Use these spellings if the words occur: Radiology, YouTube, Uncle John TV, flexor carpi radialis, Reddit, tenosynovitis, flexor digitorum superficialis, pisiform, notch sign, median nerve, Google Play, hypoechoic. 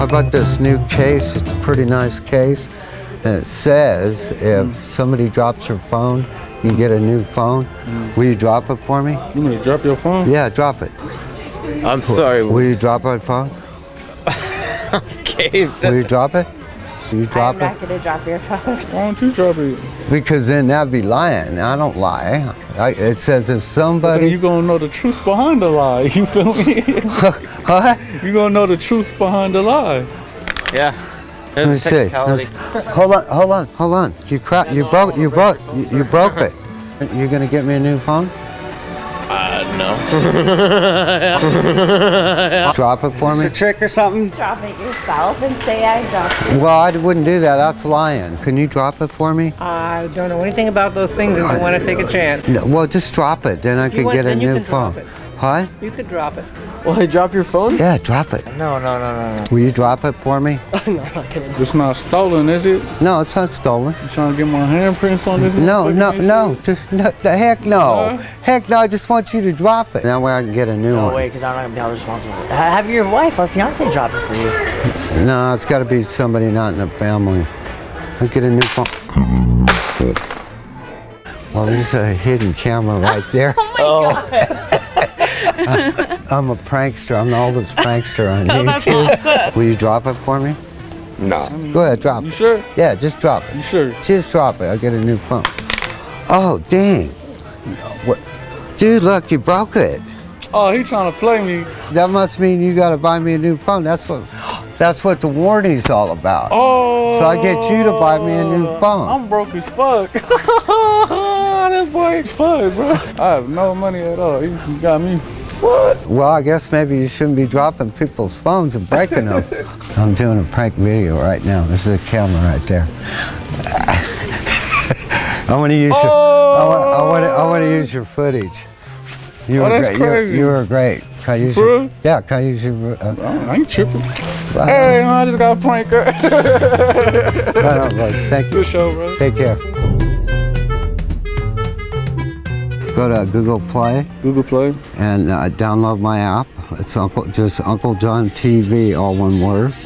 How about this new case? It's a pretty nice case. And it says if somebody drops your phone, you get a new phone. Will you drop it for me? You want to drop your phone? Yeah, drop it. I'm sorry. Will you drop my phone? Okay. Will you drop it? You drop it? I'm not going to drop your phone. Why don't you drop it? Because then that'd be lying. I don't lie. It says if somebody... You're going to know the truth behind the lie. You feel me? What? You're going to know the truth behind the lie. Yeah. Let me see. Hold on. You broke it. You're going to get me a new phone? No. Drop it for me? It's a trick or something? Drop it yourself and say I dropped it. Well, I wouldn't do that. That's lying. Can you drop it for me? I don't know anything about those things and I want to take a chance. No, well, just drop it. Then I could get a new phone. Huh? You could drop it. Will I drop your phone? Yeah, drop it. No. Will you drop it for me? No, I'm not kidding. It's not stolen, is it? No, it's not stolen. You trying to get my handprints on this? No. The heck no. Heck no, I just want you to drop it. That way I can get a new one. No way, because I'm not going to be held responsible. Have your wife or fiance drop it for you. No, it's got to be somebody not in the family. I'll get a new phone. Well, there's a hidden camera right there. Oh my God. I'm a prankster. I'm the oldest prankster on YouTube. Will you drop it for me? No. Go ahead, drop it. You sure? Yeah, just drop it. You sure? Just drop it. I'll get a new phone. Oh, dang. What? Dude, look, you broke it. Oh, he's trying to play me. That must mean you got to buy me a new phone. That's what the warning's all about. Oh. So I get you to buy me a new phone. I'm broke as fuck. This boy is fucked, bro. I have no money at all. You got me. What? Well, I guess maybe you shouldn't be dropping people's phones and breaking them. I'm doing a prank video right now. There's a camera right there. I want to use your footage. You were great. Crazy. You were great. Can I use your, yeah, can I use your... I ain't tripping. Hey, I just got a pranker. Right on, bro. Thank you. Good show, bro. Take care. Go to Google Play, and download my app. It's just Uncle John TV, all one word.